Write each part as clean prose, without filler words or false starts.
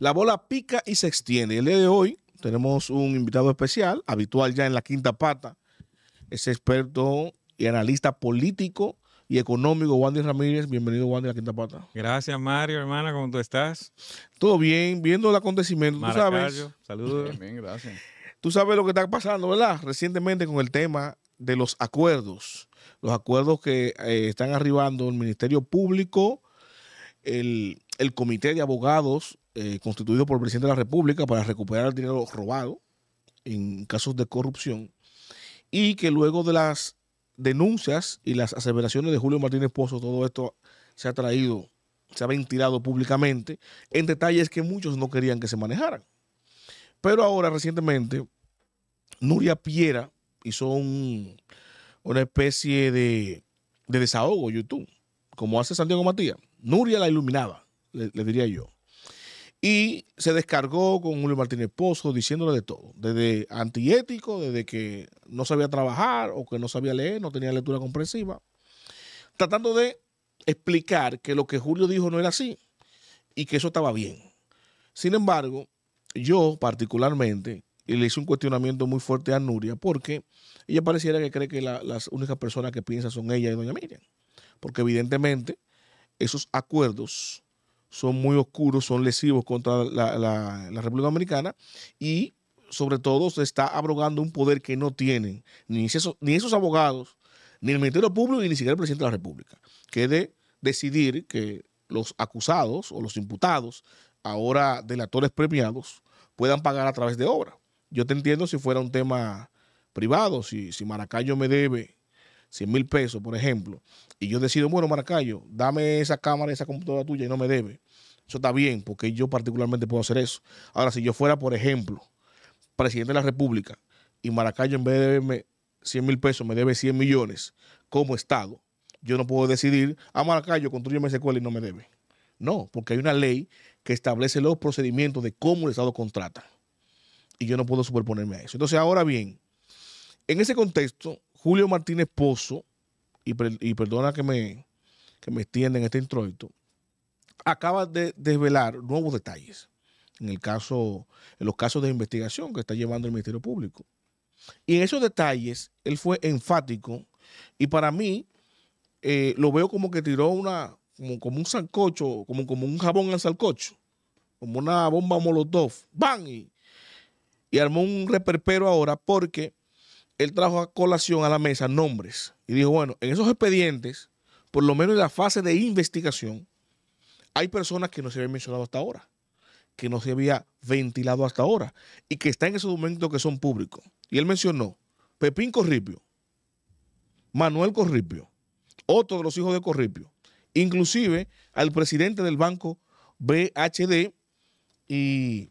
La bola pica y se extiende. El día de hoy tenemos un invitado especial, habitual ya en la Quinta Pata. Es experto y analista político y económico, Wandy Ramírez. Bienvenido, Wandy, a la Quinta Pata. Gracias, Mario, hermana. ¿Cómo tú estás? Todo bien, viendo el acontecimiento. Maracayo, saludos. Bien, gracias. Tú sabes lo que está pasando, ¿verdad? Recientemente con el tema de los acuerdos que están arribando el Ministerio Público, el Comité de Abogados constituido por el Presidente de la República para recuperar el dinero robado en casos de corrupción, y que luego de las denuncias y las aseveraciones de Julio Martínez Pozo, todo esto se ha traído, se ha ventilado públicamente, en detalles que muchos no querían que se manejaran. Pero ahora, recientemente, Nuria Piera hizo una especie de desahogo YouTube, como hace Santiago Matías. Nuria la iluminaba, le diría yo. Y se descargó con Julio Martínez Pozo diciéndole de todo, desde antiético, desde que no sabía trabajar o que no sabía leer, no tenía lectura comprensiva, tratando de explicar que lo que Julio dijo no era así y que eso estaba bien. Sin embargo, yo particularmente le hice un cuestionamiento muy fuerte a Nuria, porque ella pareciera que cree que las únicas personas que piensan son ella y doña Miriam, porque evidentemente esos acuerdos son muy oscuros, son lesivos contra la República Dominicana, y sobre todo se está abrogando un poder que no tienen ni esos abogados, ni el Ministerio Público, ni siquiera el Presidente de la República, que es de decidir que los acusados o los imputados, ahora delatores premiados, puedan pagar a través de obra. Yo te entiendo si fuera un tema privado, si Maracayo me debe 100,000 pesos, por ejemplo, y yo decido, bueno, Maracayo, dame esa cámara, esa computadora tuya y no me debe. Eso está bien, porque yo particularmente puedo hacer eso. Ahora, si yo fuera, por ejemplo, presidente de la República, y Maracayo, en vez de deberme 100,000 pesos, me debe 100 millones como Estado, yo no puedo decidir, a Maracayo, construyeme esa escuela y no me debe. No, porque hay una ley que establece los procedimientos de cómo el Estado contrata. Y yo no puedo superponerme a eso. Entonces, ahora bien, en ese contexto, Julio Martínez Pozo, y perdona que me extienda en este introito, acaba de desvelar nuevos detalles en los casos de investigación que está llevando el Ministerio Público. Y en esos detalles, él fue enfático, y para mí lo veo como que tiró como un sancocho, como un jabón al sancocho, como una bomba molotov, ¡bam! Y armó un reperpero ahora, porque él trajo a colación a la mesa nombres y dijo, bueno, en esos expedientes, por lo menos en la fase de investigación, hay personas que no se habían mencionado hasta ahora, que no se había ventilado hasta ahora y que están en esos documentos que son públicos. Y él mencionó Pepín Corripio, Manuel Corripio, otro de los hijos de Corripio, inclusive al presidente del banco BHD y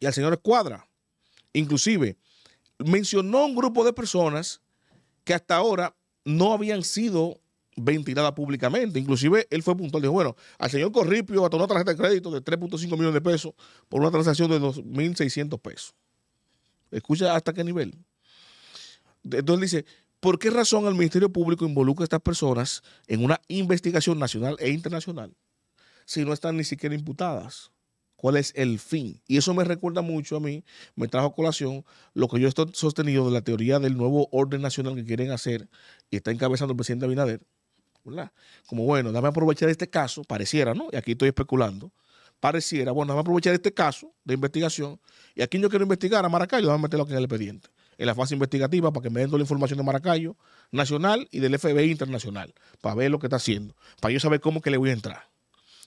al señor Escuadra, inclusive mencionó un grupo de personas que hasta ahora no habían sido ventiladas públicamente. Inclusive, él fue puntual. Dijo, bueno, al señor Corripio gastó una tarjeta de crédito de 3.5 millones de pesos por una transacción de 2.600 pesos. Escucha hasta qué nivel. Entonces dice, ¿por qué razón el Ministerio Público involucra a estas personas en una investigación nacional e internacional si no están ni siquiera imputadas? ¿Cuál es el fin? Y eso me recuerda mucho a mí, me trajo a colación lo que yo he sostenido de la teoría del nuevo orden nacional que quieren hacer y está encabezando el presidente Abinader, ¿verdad? Como, bueno, dame aprovechar este caso, pareciera, ¿no? Y aquí estoy especulando, pareciera, bueno, dame aprovechar este caso de investigación y aquí yo quiero investigar a Maracayo, dame meterlo aquí en el expediente, en la fase investigativa para que me den toda la información de Maracayo nacional y del FBI internacional, para ver lo que está haciendo, para yo saber cómo que le voy a entrar.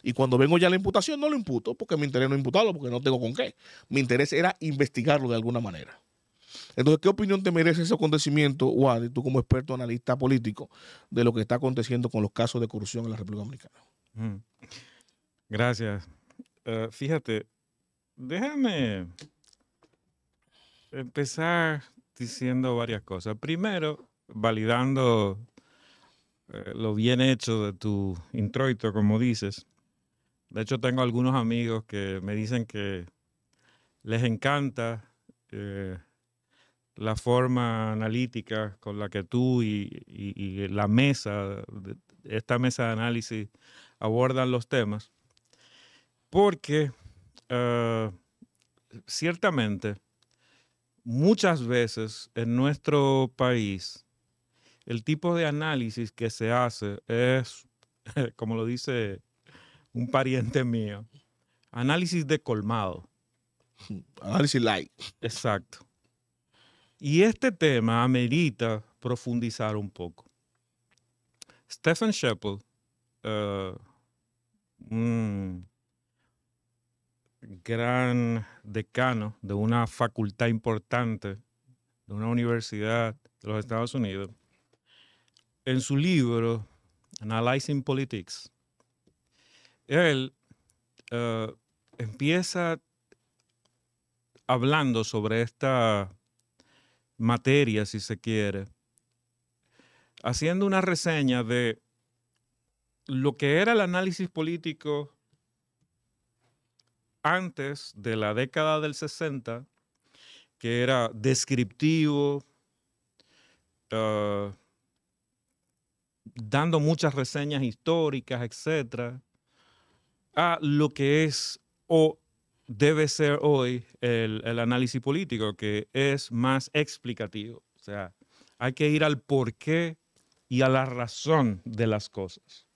Y cuando vengo ya a la imputación, no lo imputo, porque mi interés no es imputarlo, porque no tengo con qué. Mi interés era investigarlo de alguna manera. Entonces, ¿qué opinión te merece ese acontecimiento, Wandy, tú como experto analista político, de lo que está aconteciendo con los casos de corrupción en la República Dominicana? Gracias. Fíjate, déjame empezar diciendo varias cosas. Primero, validando lo bien hecho de tu introito, como dices. De hecho, tengo algunos amigos que me dicen que les encanta la forma analítica con la que tú y la mesa, esta mesa de análisis, abordan los temas, porque Ciertamente, muchas veces en nuestro país, el tipo de análisis que se hace es, como lo dice un pariente mío, análisis de colmado. Análisis light. Exacto. Y este tema amerita profundizar un poco. Stephen Sheppel, un gran decano de una facultad importante, de una universidad de los Estados Unidos, en su libro Analyzing Politics, él empieza hablando sobre esta materia, si se quiere, haciendo una reseña de lo que era el análisis político antes de la década del 60, que era descriptivo, dando muchas reseñas históricas, etcétera, a lo que es o debe ser hoy el análisis político, que es más explicativo. O sea, hay que ir al porqué y a la razón de las cosas.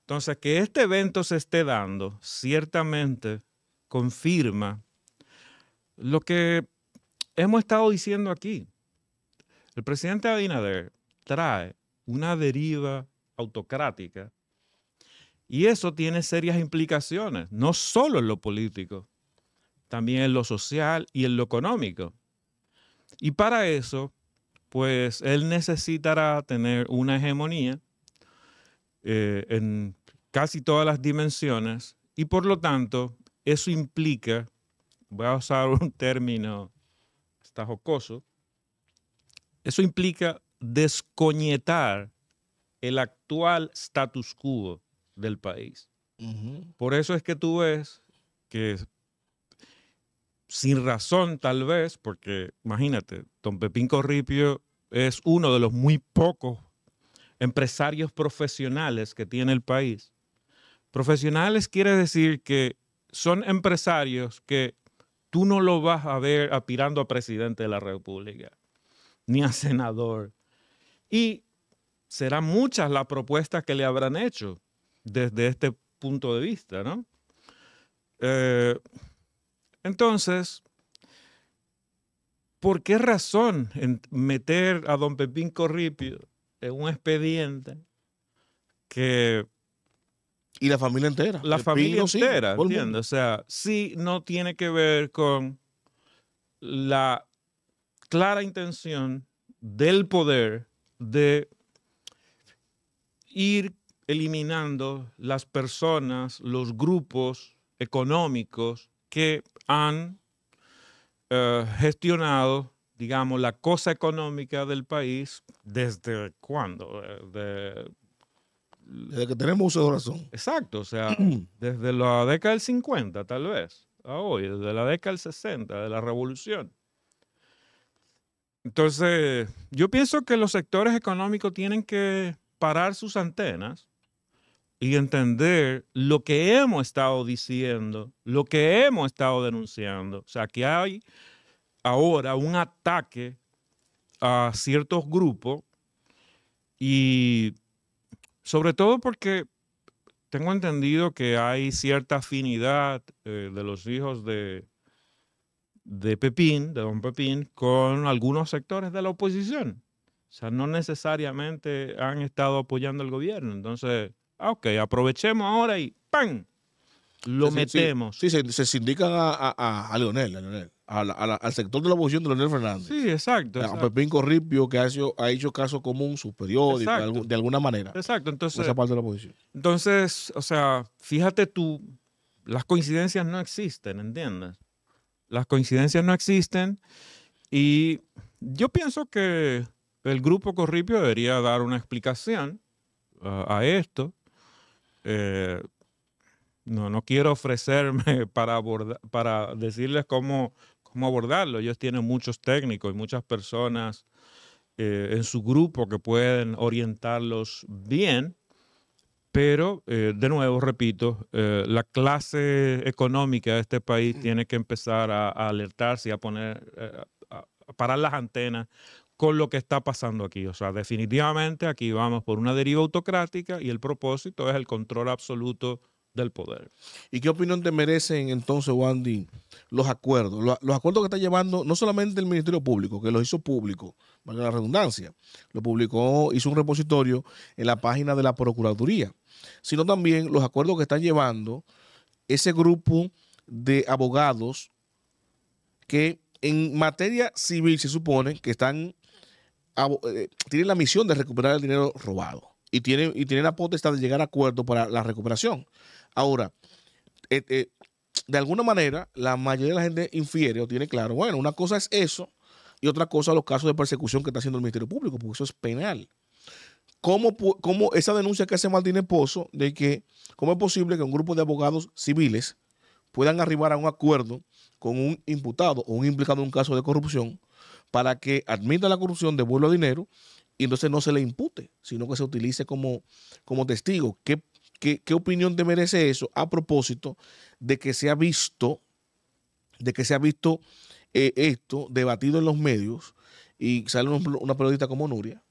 Entonces, que este evento se esté dando, ciertamente confirma lo que hemos estado diciendo aquí. El presidente Abinader trae una deriva autocrática y eso tiene serias implicaciones, no solo en lo político, también en lo social y en lo económico. Y para eso, pues él necesitará tener una hegemonía en casi todas las dimensiones y por lo tanto eso implica, voy a usar un término está jocoso, eso implica descoñetar el actual status quo del país. Por eso es que tú ves que sin razón tal vez, porque imagínate, don Pepín Corripio es uno de los muy pocos empresarios profesionales que tiene el país. Profesionales quiere decir que son empresarios que tú no lo vas a ver aspirando a presidente de la República, ni a senador. Y serán muchas las propuestas que le habrán hecho desde este punto de vista, ¿no? Entonces, ¿por qué razón meter a don Pepín Corripio en un expediente que... Y la familia entera. La familia entera, ¿entiendes? O sea, sí no tiene que ver con la clara intención del poder de ir eliminando las personas, los grupos económicos que han gestionado, digamos, la cosa económica del país. ¿Desde cuándo? Desde que tenemos uso de razón. Exacto, o sea, desde la década del 50 tal vez, a hoy, desde la década del 60, de la revolución. Entonces, yo pienso que los sectores económicos tienen que parar sus antenas y entender lo que hemos estado diciendo, lo que hemos estado denunciando. O sea, que hay ahora un ataque a ciertos grupos y sobre todo porque tengo entendido que hay cierta afinidad de los hijos de Pepín, de don Pepín, con algunos sectores de la oposición. O sea, no necesariamente han estado apoyando al gobierno. Entonces, ok, aprovechemos ahora y ¡pam! Lo metemos. Sí, se sindican a Leonel, al sector de la oposición de Leonel Fernández. Sí, exacto. A Pepín Corripio, que ha hecho caso común su periódico, de alguna manera. Exacto, entonces. Esa parte de la oposición. Entonces, o sea, fíjate tú, las coincidencias no existen, ¿entiendes? Las coincidencias no existen y yo pienso que el grupo Corripio debería dar una explicación a esto. No quiero ofrecerme para decirles cómo abordarlo. Ellos tienen muchos técnicos y muchas personas en su grupo que pueden orientarlos bien, Pero, de nuevo, repito, la clase económica de este país tiene que empezar a alertarse y a poner, a parar las antenas con lo que está pasando aquí. O sea, definitivamente aquí vamos por una deriva autocrática y el propósito es el control absoluto del poder. ¿Y qué opinión te merecen entonces, Wandy, los acuerdos? Los acuerdos que está llevando no solamente el Ministerio Público, que los hizo público, valga la redundancia, lo publicó, hizo un repositorio en la página de la Procuraduría, sino también los acuerdos que están llevando ese grupo de abogados que en materia civil se supone que están tienen la misión de recuperar el dinero robado y tienen la potestad de llegar a acuerdos para la recuperación. Ahora, de alguna manera, la mayoría de la gente infiere o tiene claro, bueno, una cosa es eso y otra cosa los casos de persecución que está haciendo el Ministerio Público, porque eso es penal. ¿Cómo esa denuncia que hace Martínez Pozo de que cómo es posible que un grupo de abogados civiles puedan arribar a un acuerdo con un imputado o un implicado en un caso de corrupción para que admita la corrupción, devuelva dinero y entonces no se le impute, sino que se utilice como testigo? ¿Qué opinión te merece eso a propósito de que se ha visto, esto debatido en los medios y sale una periodista como Nuria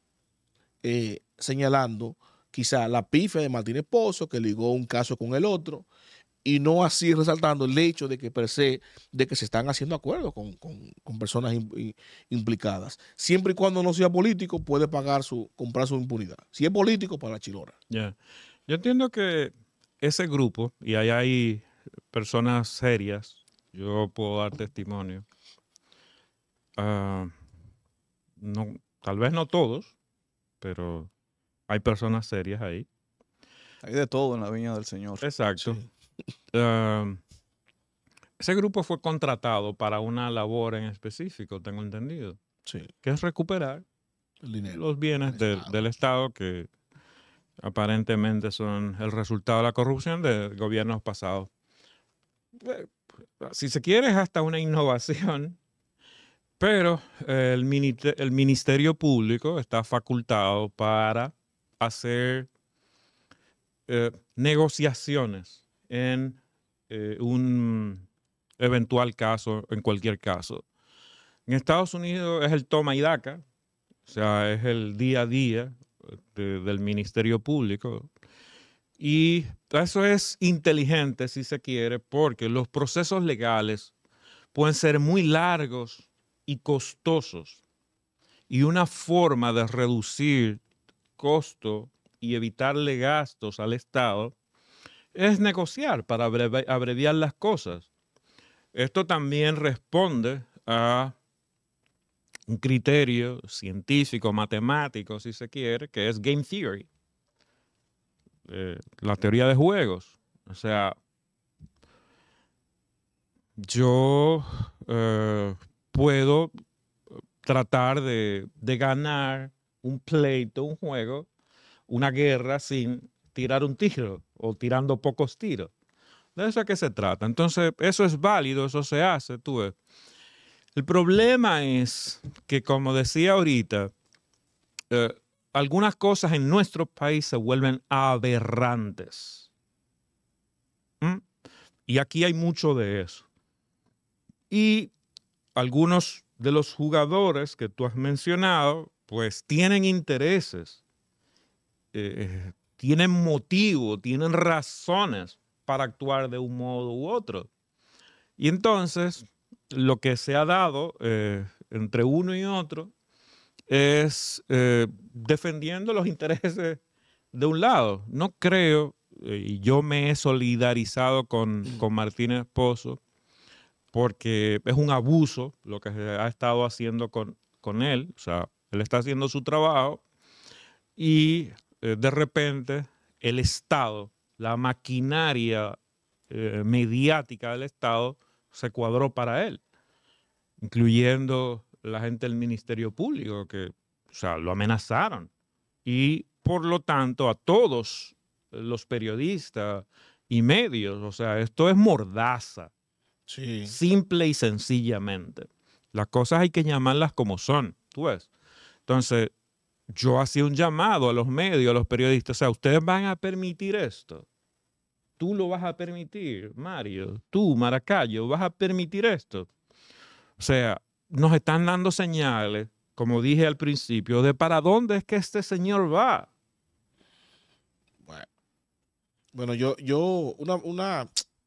señalando quizá la pifia de Martínez Pozo que ligó un caso con el otro y no así resaltando el hecho de que per se, de que se están haciendo acuerdos con personas implicadas? Siempre y cuando no sea político puede pagar comprar su impunidad. Si es político, para la chilora. Yeah. Yo entiendo que ese grupo, y ahí hay personas serias, yo puedo dar testimonio, no, tal vez no todos, pero hay personas serias ahí. Hay de todo en la viña del Señor. Exacto. Sí. Ese grupo fue contratado para una labor en específico, tengo entendido, sí, que es recuperar el dinero, los bienes del Estado, que aparentemente son el resultado de la corrupción de gobiernos pasados. Si se quiere, es hasta una innovación, pero el Ministerio Público está facultado para hacer negociaciones en un eventual caso, en cualquier caso. En Estados Unidos es el toma y daca, o sea, es el día a día del Ministerio Público. Y eso es inteligente, si se quiere, porque los procesos legales pueden ser muy largos y costosos. Y una forma de reducir costo y evitarle gastos al Estado es negociar para abreviar las cosas. Esto también responde a un criterio científico, matemático, si se quiere, que es game theory, la teoría de juegos. O sea, yo puedo tratar de ganar un pleito, un juego, una guerra sin tirar un tiro o tirando pocos tiros. De eso es que se trata. Entonces, eso es válido, eso se hace, tú ves. El problema es que, como decía ahorita, algunas cosas en nuestro país se vuelven aberrantes. ¿Mm? Y aquí hay mucho de eso. Y algunos de los jugadores que tú has mencionado, pues tienen intereses, tienen motivo, tienen razones para actuar de un modo u otro. Y entonces, lo que se ha dado entre uno y otro es defendiendo los intereses de un lado. No creo, y yo me he solidarizado con Martínez Pozo, porque es un abuso lo que se ha estado haciendo con él. O sea, él está haciendo su trabajo y de repente el Estado, la maquinaria mediática del Estado, se cuadró para él, incluyendo la gente del Ministerio Público, que, o sea, lo amenazaron. Y, por lo tanto, a todos los periodistas y medios, o sea, esto es mordaza, sí, simple y sencillamente. Las cosas hay que llamarlas como son, tú ves. Entonces, yo hacía un llamado a los medios, a los periodistas. O sea, ¿ustedes van a permitir esto? ¿Tú lo vas a permitir, Mario? ¿Tú, Maracayo, vas a permitir esto? O sea, nos están dando señales, como dije al principio, de para dónde es que este señor va. Bueno, yo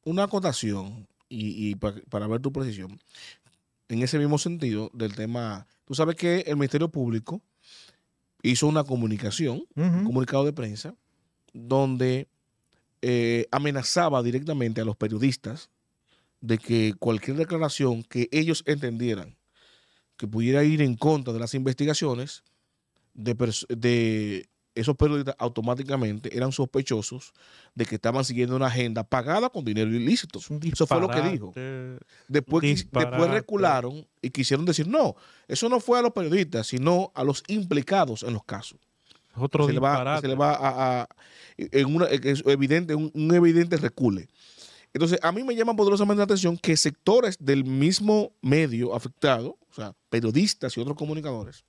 una acotación y para ver tu precisión. En ese mismo sentido del tema, tú sabes que el Ministerio Público hizo una comunicación, un comunicado de prensa, donde amenazaba directamente a los periodistas de que cualquier declaración que ellos entendieran que pudiera ir en contra de las investigaciones de esos periodistas automáticamente eran sospechosos de que estaban siguiendo una agenda pagada con dinero ilícito. Eso fue lo que dijo. Después recularon y quisieron decir, no, eso no fue a los periodistas, sino a los implicados en los casos. Otro disparate. Se le va un evidente recule. Entonces, a mí me llama poderosamente la atención que sectores del mismo medio afectado, o sea, periodistas y otros comunicadores,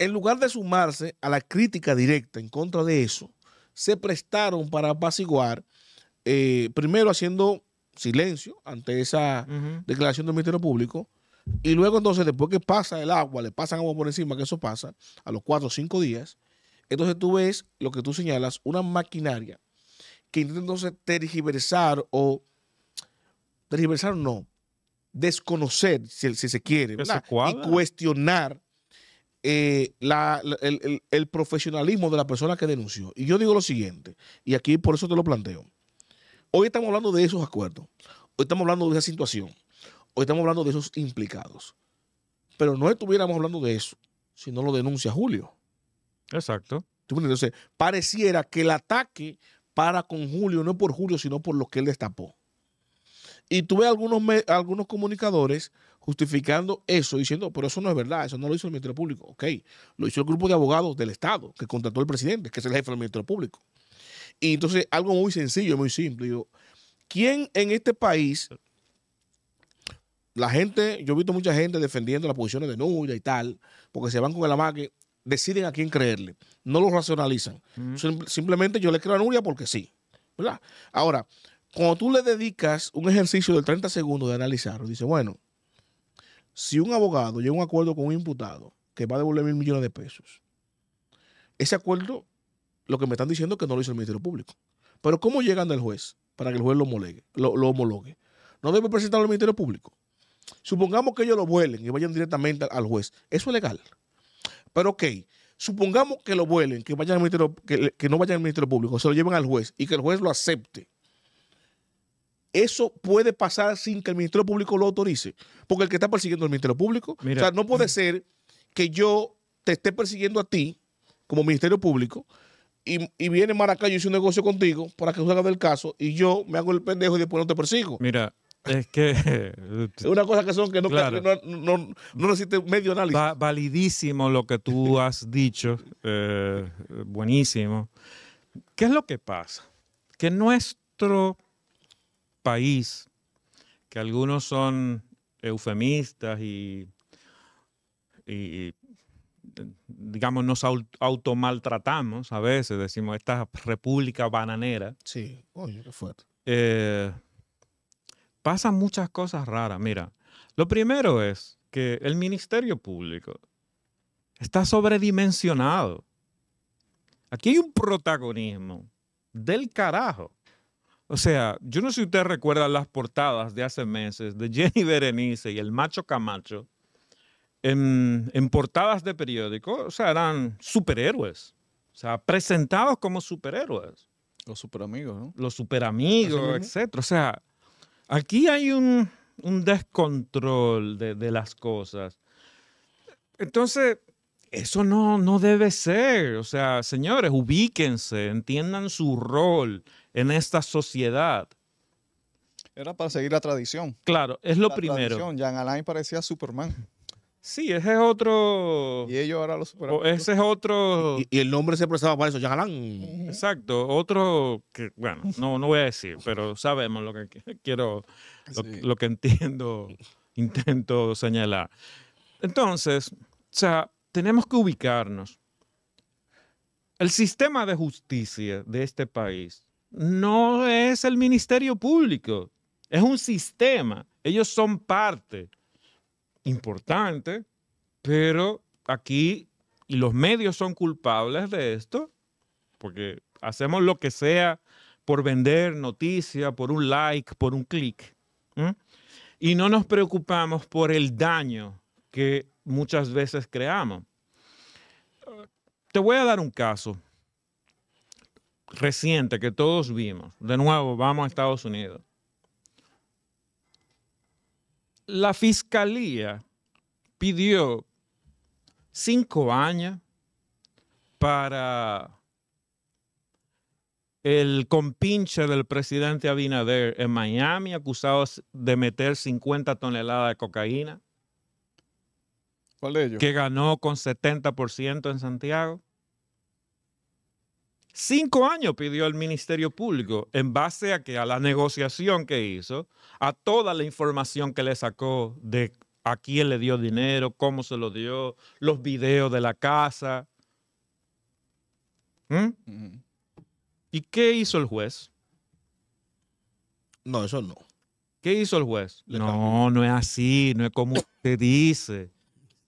en lugar de sumarse a la crítica directa en contra de eso, se prestaron para apaciguar, primero haciendo silencio ante esa declaración del Ministerio Público, y luego entonces después que pasa el agua, le pasan agua por encima, que eso pasa a los 4 o 5 días, entonces tú ves lo que tú señalas, una maquinaria que intenta entonces desconocer, si se quiere, y cuestionar el profesionalismo de la persona que denunció. Y yo digo lo siguiente, y aquí por eso te lo planteo. Hoy estamos hablando de esos acuerdos, hoy estamos hablando de esa situación, hoy estamos hablando de esos implicados. Pero no estuviéramos hablando de eso si no lo denuncia Julio. Exacto. Entonces, pareciera que el ataque para con Julio no es por Julio, sino por lo que él destapó. Y tuve algunos comunicadores justificando eso, diciendo, pero eso no es verdad, eso no lo hizo el Ministerio Público. Ok, lo hizo el grupo de abogados del Estado, que contrató el presidente, que es el jefe del Ministerio Público. Y entonces, algo muy sencillo, muy simple. Digo, ¿quién en este país, la gente, yo he visto mucha gente defendiendo las posiciones de Nuria y tal, porque se van con el amague, deciden a quién creerle, no lo racionalizan. Simplemente yo le creo a Nuria porque sí, ¿verdad? Ahora, cuando tú le dedicas un ejercicio de 30 segundos de analizarlo, dice, bueno, si un abogado llega a un acuerdo con un imputado que va a devolver $1.000 millones, ese acuerdo, lo que me están diciendo es que no lo hizo el Ministerio Público. Pero ¿cómo llegan del juez para que el juez lo homologue? ¿No debe presentarlo al Ministerio Público? Supongamos que ellos lo vuelen y vayan directamente al juez. Eso es legal. Pero ok, supongamos que lo vuelen, que no vayan al Ministerio Público, se lo lleven al juez y que el juez lo acepte. Eso puede pasar sin que el Ministerio Público lo autorice, porque el que está persiguiendo es el Ministerio Público. Mira, o sea, no puede ser que yo te esté persiguiendo a ti como Ministerio Público y viene Maracayo y hice un negocio contigo para que tú salgas del caso y yo me hago el pendejo y después no te persigo. Mira, es que... es una cosa que son que no, claro, no necesita medio análisis. Validísimo lo que tú has dicho, buenísimo. ¿Qué es lo que pasa? Que nuestro país, que algunos son eufemistas y digamos, nos automaltratamos a veces, decimos, esta república bananera. Sí, oye, qué fuerte. Pasan muchas cosas raras. Mira, lo primero es que el Ministerio Público está sobredimensionado. Aquí hay un protagonismo del carajo. O sea, yo no sé si ustedes recuerdan las portadas de hace meses de Yeni Berenice y el Macho Camacho en portadas de periódicos. O sea, eran superhéroes. O sea, presentados como superhéroes. Los superamigos, ¿no? Los superamigos, etcétera. O sea, aquí hay un descontrol de las cosas. Entonces, eso no debe ser. O sea, señores, ubíquense, entiendan su rol en esta sociedad. Era para seguir la tradición. Claro, es lo primero. Jean Alain parecía Superman. Sí, ese es otro... Y ellos ahora lo superaron. Ese es otro... Y el nombre se prestaba para eso, Jean Alain. Exacto, otro que, bueno, no voy a decir, pero sabemos lo que quiero, lo que entiendo, intento señalar. Entonces, o sea, tenemos que ubicarnos. El sistema de justicia de este país no es el Ministerio Público, es un sistema. Ellos son parte importante, pero aquí y los medios son culpables de esto, porque hacemos lo que sea por vender noticia, por un like, por un clic. Y no nos preocupamos por el daño que muchas veces creamos. Te voy a dar un caso reciente que todos vimos. De nuevo, vamos a Estados Unidos. La fiscalía pidió 5 años para el compinche del presidente Abinader en Miami, acusado de meter 50 toneladas de cocaína. ¿Cuál de ellos? Que ganó con 70% en Santiago. 5 años pidió el Ministerio Público en base a que a la negociación que hizo, a toda la información que le sacó de a quién le dio dinero, cómo se lo dio, los videos de la casa. ¿Y qué hizo el juez? No, eso no. ¿Qué hizo el juez? No, no es así, no es como usted dice.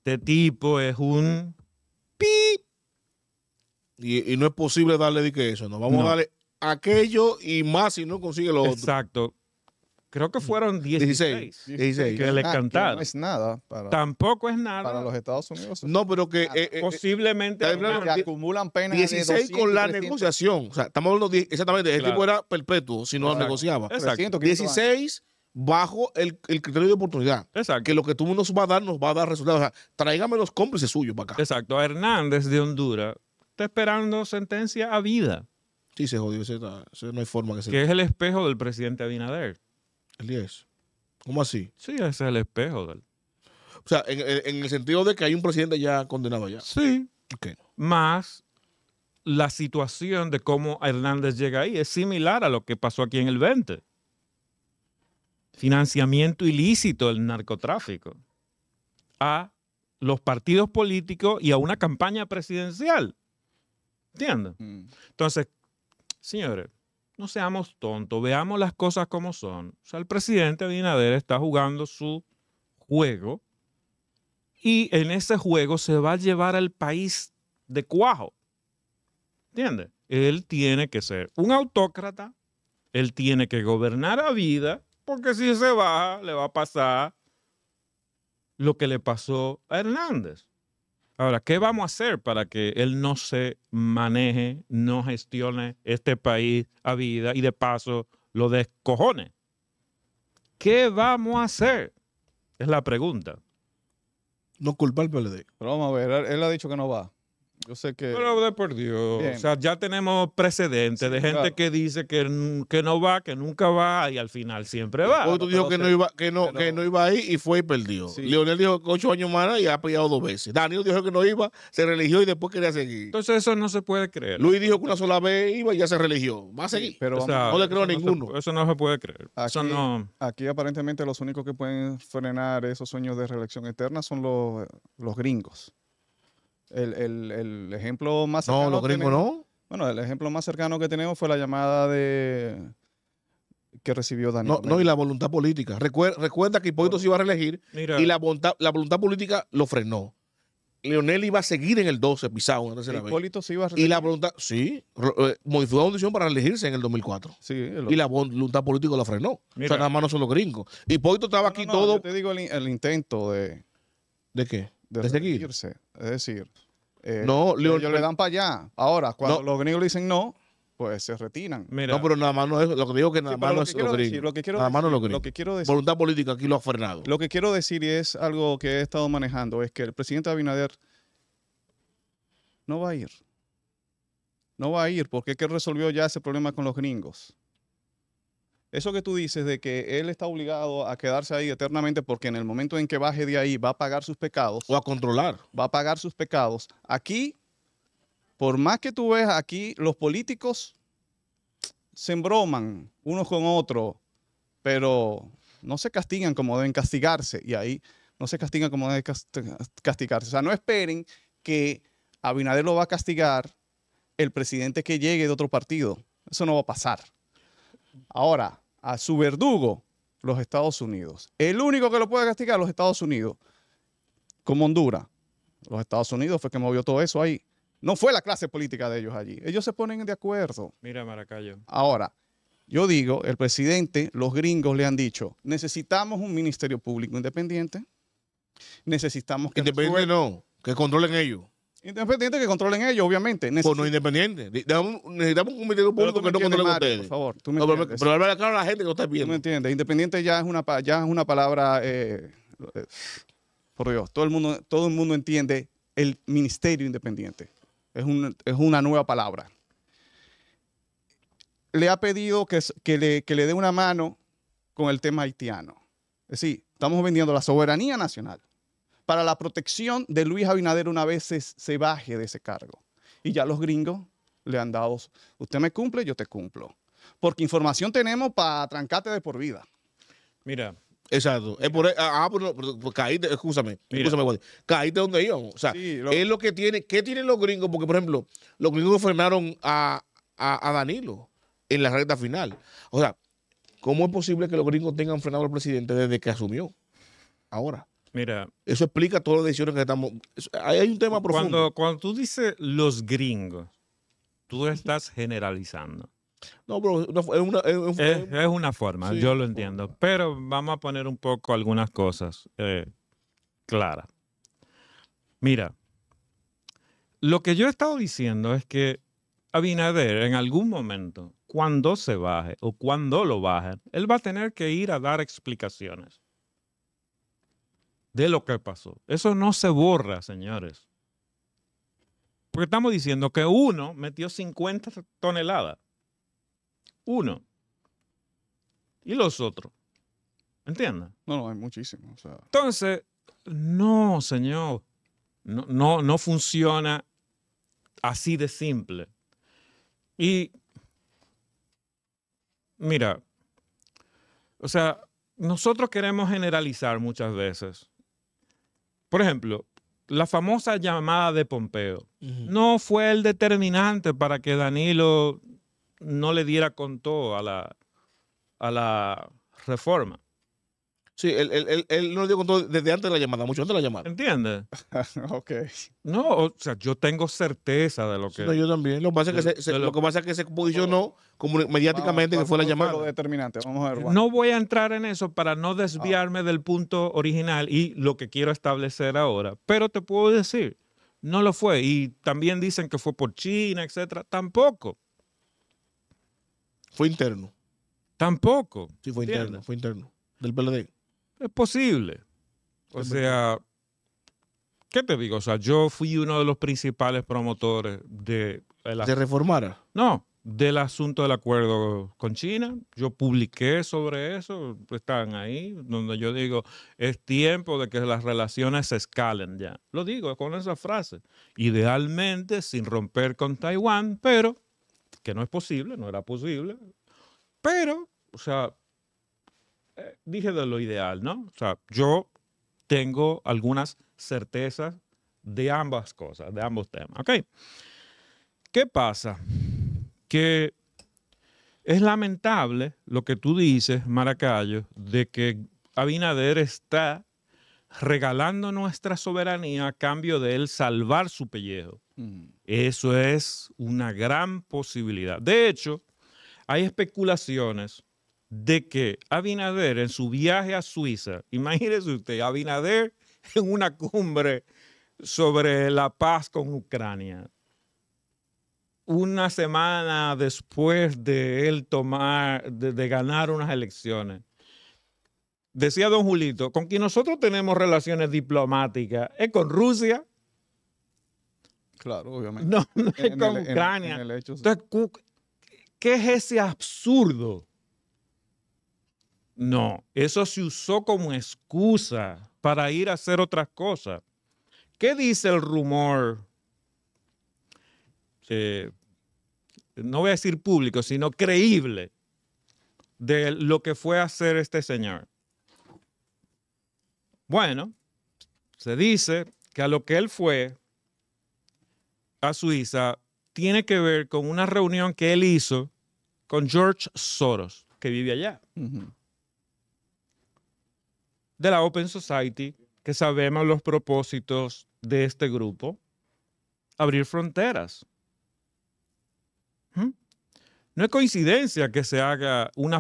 Este tipo es un pip. Y no es posible darle de que eso, no. Vamos a darle aquello y más si no consigue lo otro. Exacto. Creo que fueron 16 que le cantaron. No es nada. Tampoco es nada. Para los Estados Unidos. No, pero que... posiblemente... que acumulan penas 16 de 200, con la 300. Negociación. O sea, estamos hablando exactamente. Claro. El tipo era perpetuo si no negociaba. Exacto. 16 bajo el criterio de oportunidad. Exacto. Que lo que tú nos va a dar, nos va a dar resultados. O sea, tráigame los cómplices suyos para acá. Exacto. A Hernández de Honduras está esperando sentencia a vida. Sí, se jodió. No hay forma que se... Que es el espejo del presidente Abinader. El 10. ¿Cómo así? Sí, ese es el espejo de él. O sea, en el sentido de que hay un presidente ya condenado allá. Sí. Okay. Más la situación de cómo Hernández llega ahí es similar a lo que pasó aquí en el 20. Financiamiento ilícito del narcotráfico a los partidos políticos y a una campaña presidencial. ¿Entiendes? Entonces, señores, no seamos tontos, veamos las cosas como son. O sea, el presidente Abinader está jugando su juego y en ese juego se va a llevar al país de cuajo. ¿Entiendes? Él tiene que ser un autócrata, él tiene que gobernar a vida, porque si se baja, le va a pasar lo que le pasó a Hernández. Ahora, ¿qué vamos a hacer para que él no se maneje, no gestione este país a vida y de paso lo descojone? ¿Qué vamos a hacer? Es la pregunta. No culpar al PLD. Pero vamos a ver, él ha dicho que no va. Yo sé que... Pero por Dios. Bien. O sea, ya tenemos precedentes de gente que dice que no va, que nunca va y al final siempre va. Otro dijo que no iba, que no iba ahí y fue y perdió. Sí. Leonel dijo que 8 años más y ha peleado 2 veces. Daniel dijo que no iba, se religió y después quería seguir. Entonces eso no se puede creer. Luis dijo que una sola vez iba y ya se religió. Va a seguir. Pero o sea, no le creo a ninguno. Eso no se puede creer. Aquí, eso no... aquí aparentemente los únicos que pueden frenar esos sueños de reelección eterna son los gringos. El ejemplo más cercano... No, los gringos no. Bueno, el ejemplo más cercano que tenemos fue la llamada de que recibió Daniel. No, y la voluntad política. Recuerda que Hipólito se iba a reelegir. Mira. Y la voluntad política lo frenó. Leonel iba a seguir en el 12, pisado. Hipólito se iba a reelegir. Y la voluntad... Sí, modificó la condición para reelegirse en el 2004. Sí, y la voluntad política lo frenó. Mira. O sea, nada más no son los gringos. Hipólito estaba aquí todo... Yo te digo el intento de... ¿De qué? De seguirse. Es decir... no, ellos le dan para allá. Ahora, cuando los gringos le dicen no, pues se retiran. Mira. No, pero nada más no es lo que digo, que nada más no es lo gringo. Nada más no es lo gringo. Voluntad política aquí lo ha frenado. Lo que quiero decir, y es algo que he estado manejando, es que el presidente Abinader no va a ir. No va a ir porque es que resolvió ya ese problema con los gringos. Eso que tú dices de que él está obligado a quedarse ahí eternamente porque en el momento en que baje de ahí va a pagar sus pecados. O a controlar. Va a pagar sus pecados. Aquí, por más que tú veas aquí, los políticos se embroman unos con otros, pero no se castigan como deben castigarse. Y ahí no se castigan como deben castigarse. O sea, no esperen que Abinader lo va a castigar el presidente que llegue de otro partido. Eso no va a pasar. Ahora, a su verdugo, los Estados Unidos. El único que lo puede castigar, los Estados Unidos. Como Honduras. Los Estados Unidos fue que movió todo eso ahí. No fue la clase política de ellos allí. Ellos se ponen de acuerdo. Mira, Maracayo. Ahora, yo digo, el presidente, los gringos le han dicho, necesitamos un ministerio público independiente. Necesitamos que... Independiente no, que controlen ellos. Independiente que controlen ellos, obviamente. Pues no independiente. Necesitamos un ministerio público que no controlen ustedes. Por favor, tú me entiendes. Pero habla claro a la gente que lo está viendo. Tú me entiendes. Independiente ya es una palabra... por Dios, todo el mundo entiende el ministerio independiente. Es una nueva palabra. Le ha pedido que le dé una mano con el tema haitiano. Es decir, estamos vendiendo la soberanía nacional para la protección de Luis Abinader una vez se baje de ese cargo. Y ya los gringos le han dado, usted me cumple, yo te cumplo. Porque información tenemos para trancarte de por vida. Mira... Exacto. Es por, caíste, escúchame, Wandy. Caíste donde íbamos. O sea, sí, es lo que tiene, ¿qué tienen los gringos? Porque, por ejemplo, los gringos frenaron a Danilo en la recta final. O sea, ¿cómo es posible que los gringos tengan frenado al presidente desde que asumió? Ahora. Mira. Eso explica todas las decisiones que estamos... Hay un tema profundo. Cuando tú dices los gringos, tú estás generalizando. No, pero es una forma, sí, yo lo entiendo. Pero vamos a poner un poco algunas cosas claras. Mira, lo que yo he estado diciendo es que Abinader en algún momento, cuando se baje o cuando lo bajen, él va a tener que ir a dar explicaciones de lo que pasó. Eso no se borra, señores. Porque estamos diciendo que uno metió 50 toneladas. Uno. Y los otros. ¿Entiendes? No, no, hay muchísimos. O sea. Entonces, no, señor. No funciona así de simple. Y, mira, o sea, nosotros queremos generalizar muchas veces. Por ejemplo, la famosa llamada de Pompeo. No fue el determinante para que Danilo... no le diera con todo a la reforma. Sí, él no le dio con todo desde antes de la llamada, mucho antes de la llamada. ¿Entiendes? Ok. No, o sea, yo tengo certeza de lo que... Sí, no, yo también. Lo que pasa es que se posicionó como mediáticamente que fue la llamada. Lo determinante. Vamos a ver, no voy a entrar en eso para no desviarme del punto original y lo que quiero establecer ahora. Pero te puedo decir, no lo fue. Y también dicen que fue por China, etcétera. Tampoco. Fue interno. Tampoco. Sí, fue interno. ¿Entiendes? Fue interno. Del PLD. Es posible. O sea, ¿qué te digo? O sea, yo fui uno de los principales promotores de... ¿De reformar? No, del asunto del acuerdo con China. Yo publiqué sobre eso. Están ahí, donde yo digo, es tiempo de que las relaciones se escalen ya. Lo digo con esa frase. Idealmente, sin romper con Taiwán, pero... que no es posible, no era posible, pero, o sea, dije de lo ideal, ¿no? O sea, yo tengo algunas certezas de ambas cosas, de ambos temas, ¿ok? ¿Qué pasa? Que es lamentable lo que tú dices, Maracayo, de que Abinader está regalando nuestra soberanía a cambio de él salvar su pellejo. Eso es una gran posibilidad. De hecho, hay especulaciones de que Abinader en su viaje a Suiza, imagínese usted, Abinader en una cumbre sobre la paz con Ucrania, una semana después de él ganar unas elecciones. Decía don Julito, con quien nosotros tenemos relaciones diplomáticas es con Rusia. Claro, obviamente. No, no es con Ucrania. Entonces, ¿qué es ese absurdo? No, eso se usó como excusa para ir a hacer otras cosas. ¿Qué dice el rumor? No voy a decir público, sino creíble de lo que fue a hacer este señor. Bueno, se dice que a lo que él fue a Suiza tiene que ver con una reunión que él hizo con George Soros, que vive allá, de la Open Society, que sabemos los propósitos de este grupo, abrir fronteras. No es coincidencia que se haga un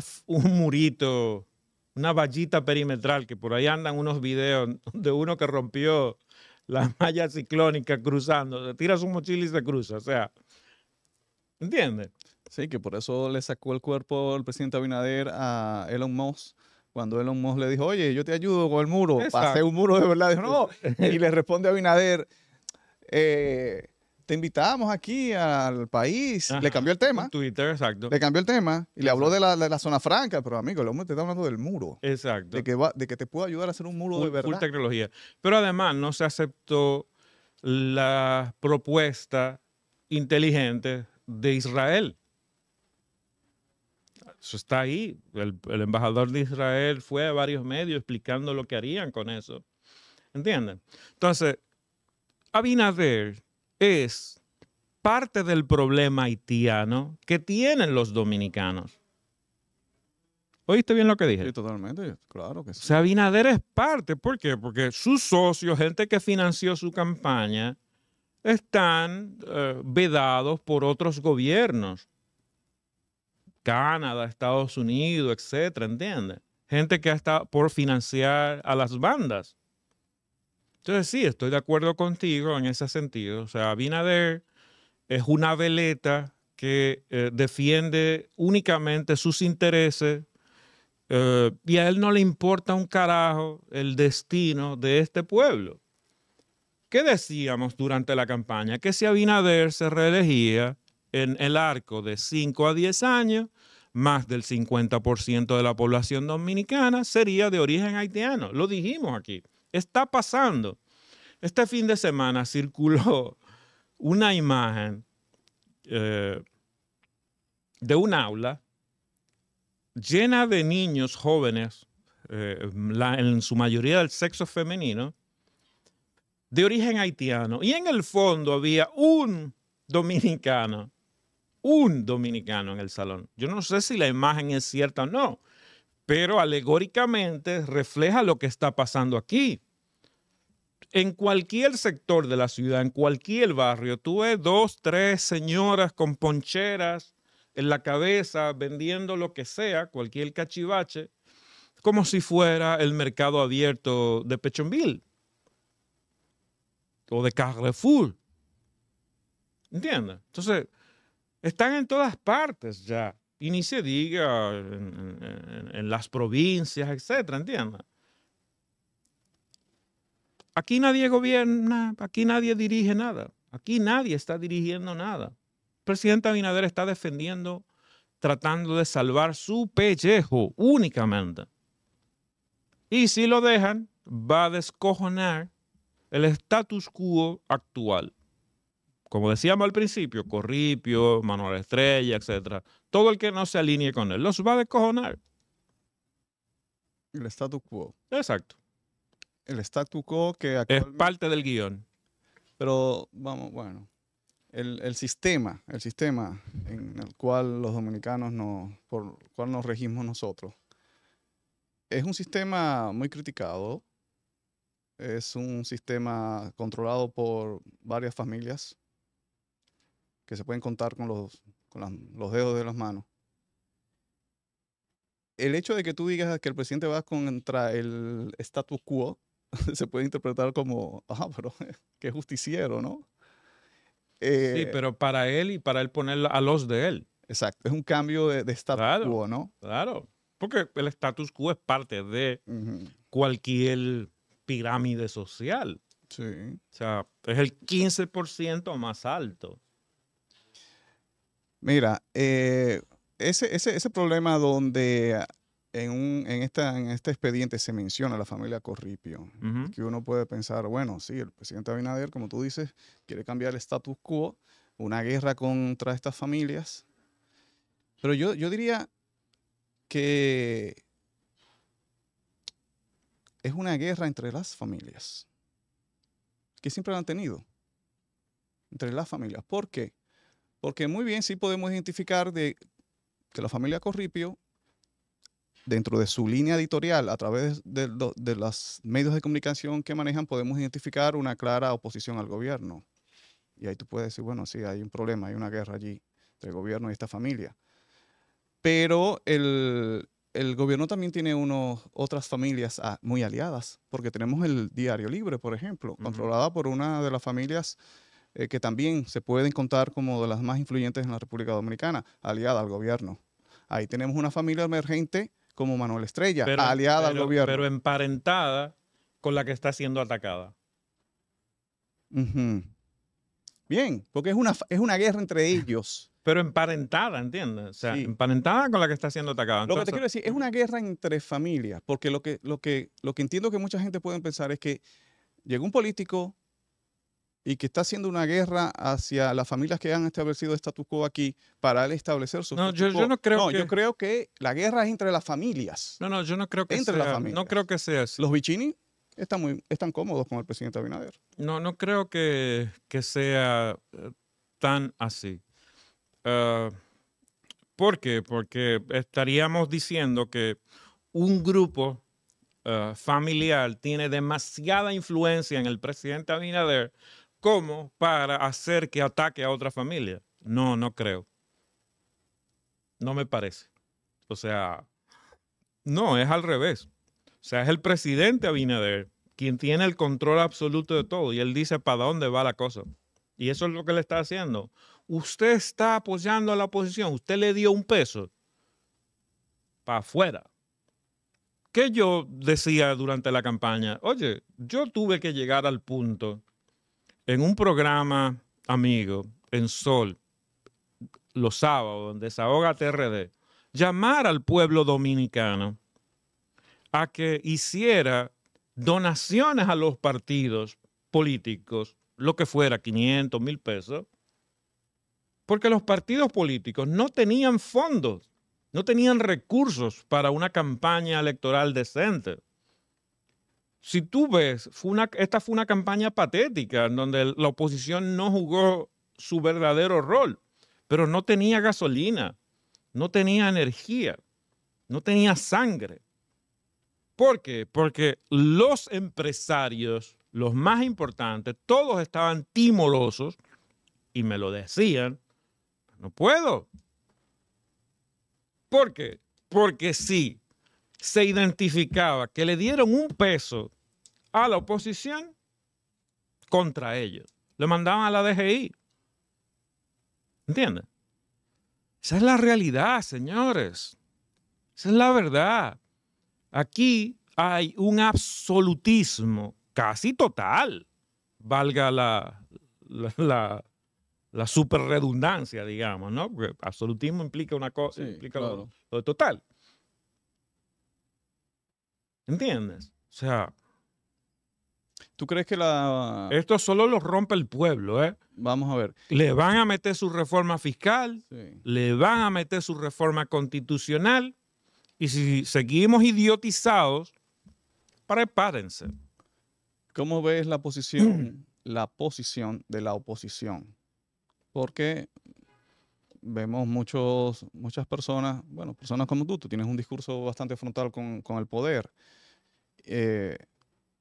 murito, una vallita perimetral, que por ahí andan unos videos de uno que rompió la malla ciclónica cruzando, se tira su mochila y se cruza, o sea, ¿entiendes? Sí, que por eso le sacó el cuerpo el presidente Abinader a Elon Musk, cuando Elon Musk le dijo, oye, yo te ayudo con el muro, pasé un muro de verdad, dijo, no, y le responde a Abinader, te invitamos aquí al país. Ajá, le cambió el tema. Twitter, exacto. Le cambió el tema y le habló de la zona franca. Pero, amigo, el hombre te está hablando del muro. Exacto. De que te puede ayudar a hacer un muro de verdad. Full tecnología. Pero además no se aceptó la propuesta inteligente de Israel. Eso está ahí. El embajador de Israel fue a varios medios explicando lo que harían con eso. ¿Entienden? Entonces, Abinader es parte del problema haitiano que tienen los dominicanos. ¿Oíste bien lo que dije? Sí, totalmente, claro que sí. O sea, Abinader es parte. ¿Por qué? Porque sus socios, gente que financió su campaña, están vedados por otros gobiernos. Canadá, Estados Unidos, etcétera, ¿entiendes? Gente que está por financiar a las bandas. Entonces, sí, estoy de acuerdo contigo en ese sentido. O sea, Abinader es una veleta que defiende únicamente sus intereses y a él no le importa un carajo el destino de este pueblo. ¿Qué decíamos durante la campaña? Que si Abinader se reelegía en el arco de 5 a 10 años, más del 50% de la población dominicana sería de origen haitiano. Lo dijimos aquí. Está pasando. Este fin de semana circuló una imagen de un aula llena de niños jóvenes, en su mayoría del sexo femenino, de origen haitiano. Y en el fondo había un dominicano en el salón. Yo no sé si la imagen es cierta o no, pero alegóricamente refleja lo que está pasando aquí. En cualquier sector de la ciudad, en cualquier barrio, tú ves 2, 3 señoras con poncheras en la cabeza vendiendo lo que sea, cualquier cachivache, como si fuera el mercado abierto de Pechonville o de Carrefour. ¿Entiendes? Entonces, están en todas partes ya. Y ni se diga en las provincias, etcétera, ¿entiendes? Aquí nadie gobierna, aquí nadie dirige nada, aquí nadie está dirigiendo nada. El presidente Abinader está defendiendo, tratando de salvar su pellejo únicamente. Y si lo dejan, va a descojonar el status quo actual. Como decíamos al principio, Corripio, Manuel Estrella, etcétera. Todo el que no se alinee con él los va a descojonar. El status quo. Exacto. El status quo que actualmente es parte del guión. Pero, vamos, bueno. El sistema en el cual los dominicanos por el cual nos regimos nosotros, es un sistema muy criticado. Es un sistema controlado por varias familias que se pueden contar con los dedos de las manos. El hecho de que tú digas que el presidente va contra el status quo se puede interpretar como, pero qué justiciero, ¿no? Sí, pero para él y para él poner a los de él. Exacto, es un cambio de status quo, ¿no? Claro, porque el status quo es parte de cualquier pirámide social. Sí. O sea, es el 15% más alto. Mira, ese problema donde en este expediente se menciona la familia Corripio, que uno puede pensar, bueno, sí, el presidente Abinader, como tú dices, quiere cambiar el status quo, una guerra contra estas familias. Pero yo diría que es una guerra entre las familias, que siempre la han tenido. entre las familias. ¿Por qué? Porque muy bien sí podemos identificar de que la familia Corripio, dentro de su línea editorial, a través de los medios de comunicación que manejan, podemos identificar una clara oposición al gobierno. Y ahí tú puedes decir, bueno, sí, hay un problema, hay una guerra allí entre el gobierno y esta familia. Pero el gobierno también tiene otras familias muy aliadas, porque tenemos el Diario Libre, por ejemplo, controlada por una de las familias que también se pueden contar como de las más influyentes en la República Dominicana, aliada al gobierno. Ahí tenemos una familia emergente como Manuel Estrella, aliada al gobierno. Pero emparentada con la que está siendo atacada. Bien, porque es una guerra entre ellos. Pero emparentada, ¿entiendes? O sea, sí, emparentada con la que está siendo atacada. Entonces, lo que te quiero decir, es una guerra entre familias, porque lo que entiendo que mucha gente puede pensar es que llegó un político y que está haciendo una guerra hacia las familias que han establecido status quo aquí para establecer su yo creo que la guerra es entre las familias. No, yo no creo que no creo que sea así. Los Vicini están cómodos con el presidente Abinader. No creo que sea tan así. ¿Por qué? Porque estaríamos diciendo que un grupo familiar tiene demasiada influencia en el presidente Abinader como para hacer que ataque a otra familia. No creo. No me parece. O sea, no, es al revés. O sea, es el presidente Abinader quien tiene el control absoluto de todo y él dice para dónde va la cosa. Y eso es lo que le está haciendo. Usted está apoyando a la oposición. Usted le dio un peso para afuera. Que yo decía durante la campaña, oye, yo tuve que llegar al punto en un programa amigo, en Sol, los sábados, en Desahoga TRD, llamar al pueblo dominicano a que hiciera donaciones a los partidos políticos, lo que fuera, 500, 1,000 pesos, porque los partidos políticos no tenían fondos, no tenían recursos para una campaña electoral decente. Si tú ves, esta fue una campaña patética en donde la oposición no jugó su verdadero rol, pero no tenía gasolina, no tenía energía, no tenía sangre. ¿Por qué? Porque los empresarios, los más importantes, todos estaban timorosos y me lo decían. No puedo. ¿Por qué? Porque sí, se identificaba que le dieron un peso a la oposición contra ellos. Le mandaban a la DGI. ¿Entiendes? Esa es la realidad, señores. Esa es la verdad. Aquí hay un absolutismo casi total, valga la super redundancia, digamos, ¿no? Porque absolutismo implica una cosa, sí, implica claro, lo total. ¿Entiendes? O sea, ¿tú crees que esto solo lo rompe el pueblo, eh? Vamos a ver. Le van a meter su reforma fiscal, sí, le van a meter su reforma constitucional, y si seguimos idiotizados, prepárense. ¿Cómo ves la posición de la oposición? Porque vemos muchas personas, bueno, personas como tú tienes un discurso bastante frontal con el poder,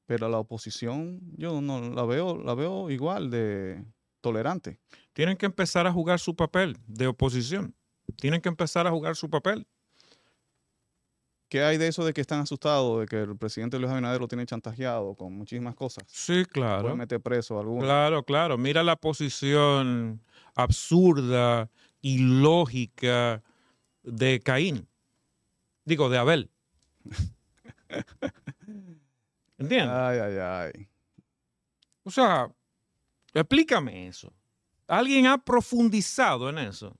pero la oposición yo no la veo igual de tolerante. Tienen que empezar a jugar su papel de oposición. Tienen que empezar a jugar su papel. ¿Qué hay de eso de que están asustados, de que el presidente Luis Abinader lo tiene chantajeado con muchísimas cosas? Sí, claro. Puede meter preso a alguno. Claro. Mira la posición absurda, ilógica de Caín. Digo, de Abel. ¿Entiendes? Ay. O sea, explícame eso. ¿Alguien ha profundizado en eso?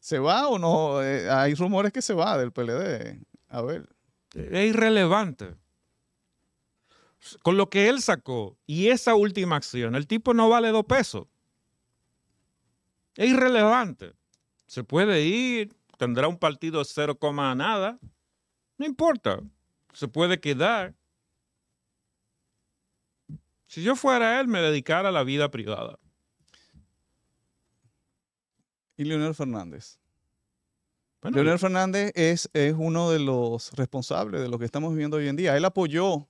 ¿Se va o no? Hay rumores que se va del PLD. A ver. Es irrelevante. Con lo que él sacó y esa última acción, el tipo no vale 2 pesos. Es irrelevante. Se puede ir, tendrá un partido 0,0. No importa. Se puede quedar. Si yo fuera él, me dedicara a la vida privada. y Leonel Fernández. Bueno, Leonel Fernández es uno de los responsables de lo que estamos viviendo hoy en día. Él apoyó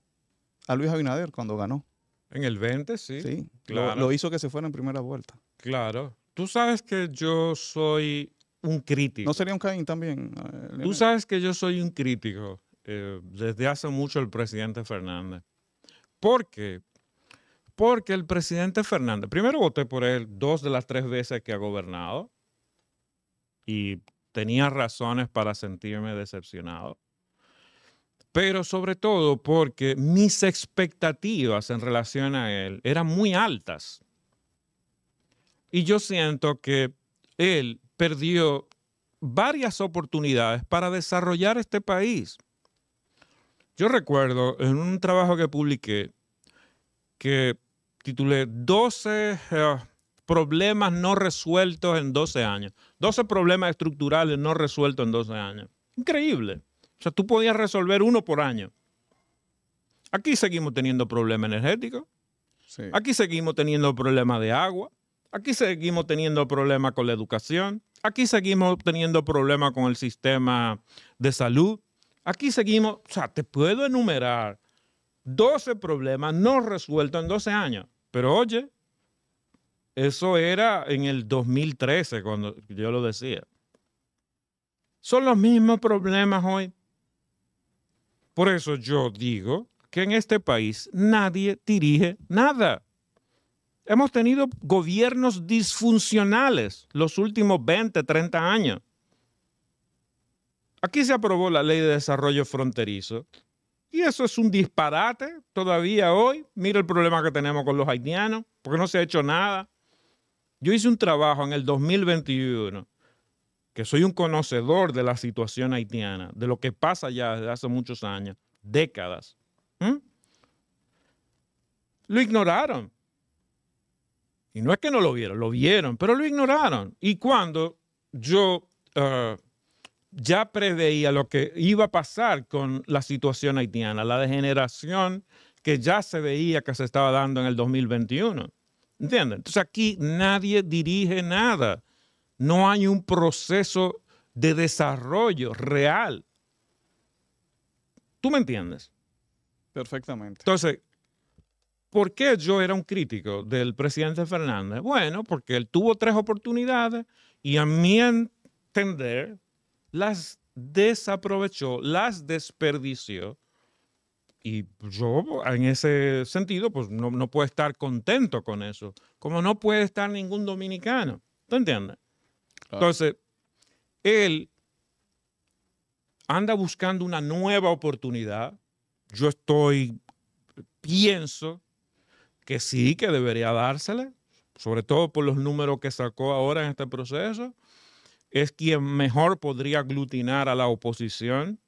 a Luis Abinader cuando ganó. En el 20, sí. Sí, claro. Lo hizo que se fuera en primera vuelta. Claro. Tú sabes que yo soy un crítico. ¿No sería un Caín también? Tú sabes que yo soy un crítico desde hace mucho el presidente Fernández. ¿Por qué? Porque el presidente Fernández, primero voté por él 2 de las 3 veces que ha gobernado y tenía razones para sentirme decepcionado, pero sobre todo porque mis expectativas en relación a él eran muy altas. Y yo siento que él perdió varias oportunidades para desarrollar este país. Yo recuerdo en un trabajo que publiqué que titulé 12 problemas no resueltos en 12 años. 12 problemas estructurales no resueltos en 12 años. Increíble. O sea, tú podías resolver uno por año. Aquí seguimos teniendo problemas energéticos. Sí. Aquí seguimos teniendo problemas de agua. Aquí seguimos teniendo problemas con la educación. Aquí seguimos teniendo problemas con el sistema de salud. Aquí seguimos... O sea, te puedo enumerar 12 problemas no resueltos en 12 años. Pero oye, eso era en el 2013 cuando yo lo decía. Son los mismos problemas hoy. Por eso yo digo que en este país nadie dirige nada. Hemos tenido gobiernos disfuncionales los últimos 20, 30 años. Aquí se aprobó la Ley de Desarrollo Fronterizo. Y eso es un disparate todavía hoy. Mira el problema que tenemos con los haitianos, porque no se ha hecho nada. Yo hice un trabajo en el 2021, que soy un conocedor de la situación haitiana, de lo que pasa ya desde hace muchos años, décadas. Lo ignoraron. Y no es que no lo vieron, pero lo ignoraron. Y cuando yo ya preveía lo que iba a pasar con la situación haitiana, la degeneración que ya se veía que se estaba dando en el 2021. ¿Entienden? Entonces aquí nadie dirige nada. No hay un proceso de desarrollo real. ¿Tú me entiendes? Perfectamente. Entonces... ¿Por qué yo era un crítico del presidente Fernández? Bueno, porque él tuvo 3 oportunidades y a mi entender las desaprovechó, las desperdició. Y yo en ese sentido pues no puedo estar contento con eso, como no puede estar ningún dominicano. ¿Tú entiendes? Claro. Entonces, él anda buscando una nueva oportunidad. Yo pienso que sí, que debería dársele, sobre todo por los números que sacó ahora en este proceso. Es quien mejor podría aglutinar a la oposición.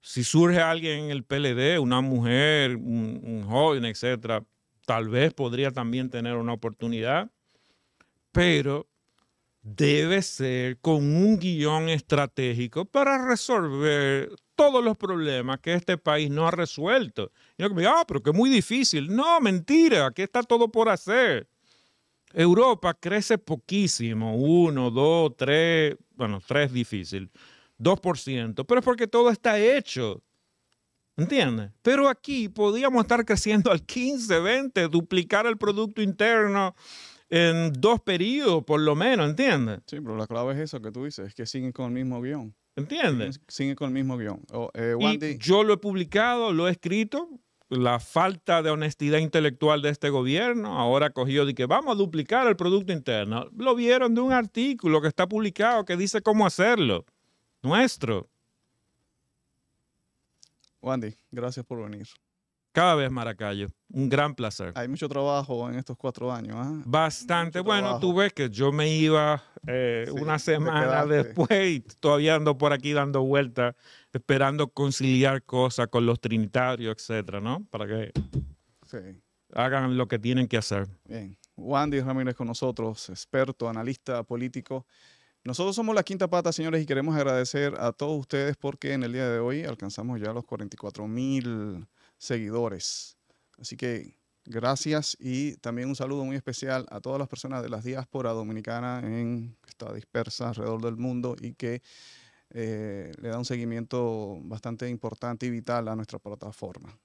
Si surge alguien en el PLD, una mujer, un joven, etcétera, tal vez podría también tener una oportunidad, pero debe ser con un guión estratégico para resolver todos los problemas que este país no ha resuelto. Y yo me digo, pero que es muy difícil. No, mentira, aquí está todo por hacer. Europa crece poquísimo, 1, 2, 3, bueno, 3 difícil, 2%, pero es porque todo está hecho, ¿entiendes? Pero aquí podíamos estar creciendo al 15, 20, duplicar el producto interno en 2 periodos, por lo menos, ¿entiendes? Sí, pero la clave es eso que tú dices, es que siguen con el mismo guión. ¿Entiendes? Siguen con el mismo guión. Wandy, yo lo he publicado, lo he escrito, la falta de honestidad intelectual de este gobierno, ahora cogió de que vamos a duplicar el producto interno. Lo vieron de un artículo que está publicado que dice cómo hacerlo. Nuestro. Wandy, gracias por venir. Cada vez, Maracayo. Un gran placer. Hay mucho trabajo en estos 4 años. ¿Eh? Bastante. Bueno, trabajo. Tú ves que yo me iba sí, una semana después y todavía ando por aquí dando vueltas, esperando conciliar cosas con los trinitarios, etcétera, ¿no? Para que hagan lo que tienen que hacer. Bien. Wandy Ramírez con nosotros, experto, analista, político. Nosotros somos la Quinta Pata, señores, y queremos agradecer a todos ustedes porque en el día de hoy alcanzamos ya los 44,000 seguidores. Así que Gracias y también un saludo muy especial a todas las personas de la diáspora dominicana que está dispersa alrededor del mundo y que le da un seguimiento bastante importante y vital a nuestra plataforma.